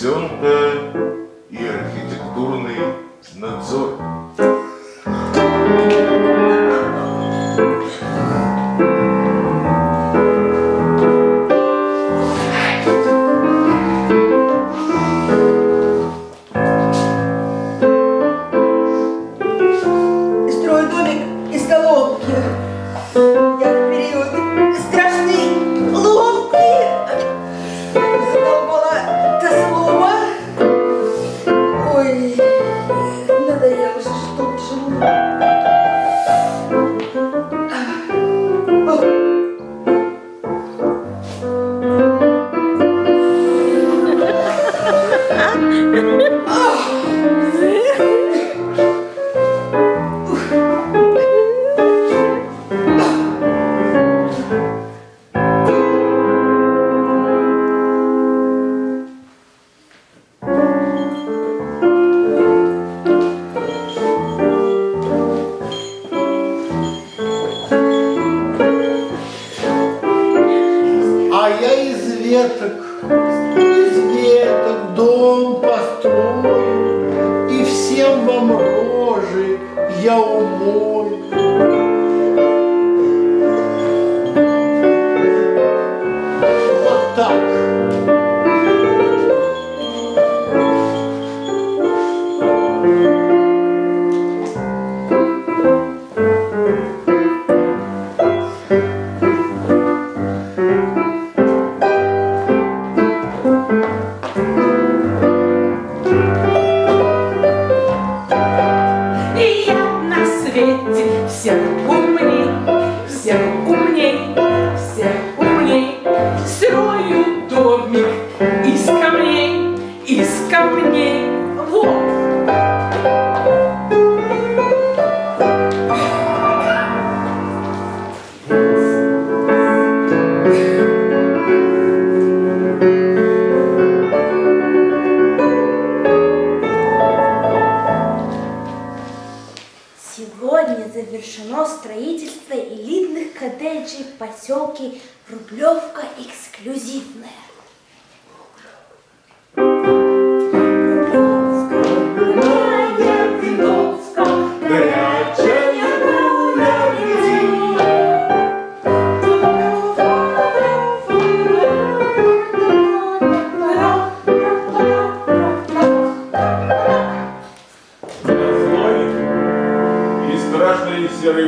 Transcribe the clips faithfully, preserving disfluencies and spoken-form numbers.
горизонта и архитектурный надзор.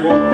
Woo!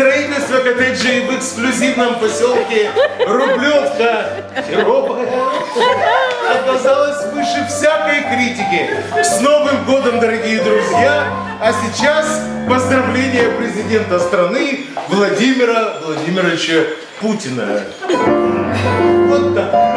строительство коттеджей в эксклюзивном поселке Рублевка оказалось выше всякой критики. С Новым годом, дорогие друзья! А сейчас поздравления президента страны Владимира Владимировича Путина. Вот так.